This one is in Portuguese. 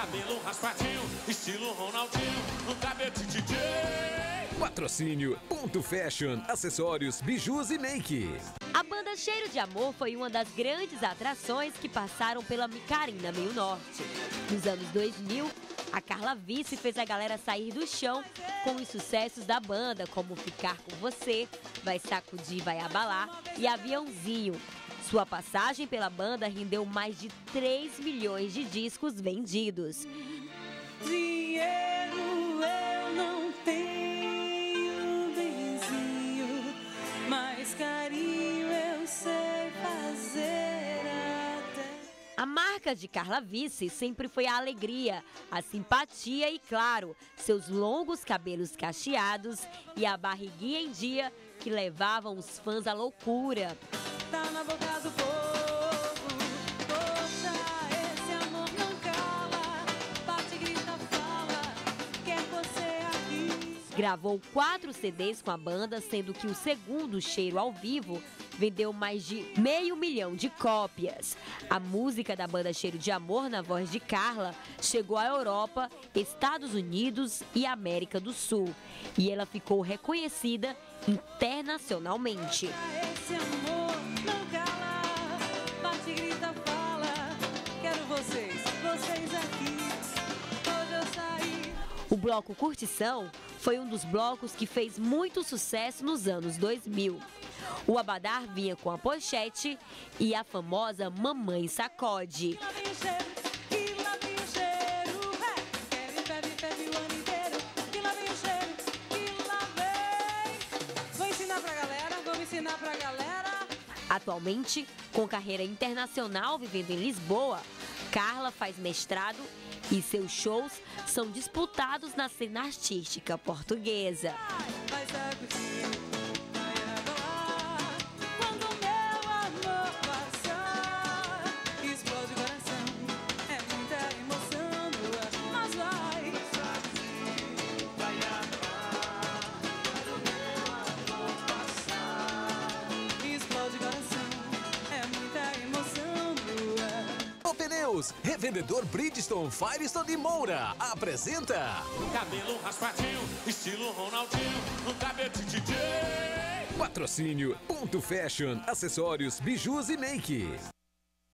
cabelo raspadinho, estilo Ronaldinho, no cabelo DJ. Patrocínio, Ponto Fashion, acessórios, bijus e make. A banda Cheiro de Amor foi uma das grandes atrações que passaram pela Micarina Meio Norte. Nos anos 2000, a Carla Vice fez a galera sair do chão com os sucessos da banda, como Ficar com Você, Vai Sacudir, Vai Abalar e Aviãozinho. Sua passagem pela banda rendeu mais de 3 milhões de discos vendidos. Dinheiro eu não tenho, vizinho, mas carinho eu sei fazer até... A marca de Carla Vice sempre foi a alegria, a simpatia e, claro, seus longos cabelos cacheados e a barriguinha em dia que levavam os fãs à loucura. Tá na boca do povo, poxa, esse amor não cala, bate, grita, fala, quer você aqui. Gravou 4 CDs com a banda, sendo que o segundo, Cheiro ao Vivo, vendeu mais de 500 mil de cópias. A música da banda Cheiro de Amor, na voz de Carla, chegou à Europa, Estados Unidos e América do Sul. E ela ficou reconhecida internacionalmente. Esse amor não cala, bate, grita, fala, quero vocês, vocês aqui, hoje eu saí. O bloco Curtição foi um dos blocos que fez muito sucesso nos anos 2000. O Abadar vinha com a pochete e a famosa Mamãe Sacode. Vou ensinar pra galera, vamos ensinar pra galera. Atualmente, com carreira internacional vivendo em Lisboa, Carla faz mestrado e seus shows são disputados na cena artística portuguesa. Revendedor Bridgestone, Firestone e Moura apresenta cabelo raspadinho, estilo Ronaldinho, no cabelo de DJ. Patrocínio, Ponto Fashion, acessórios, bijus e make.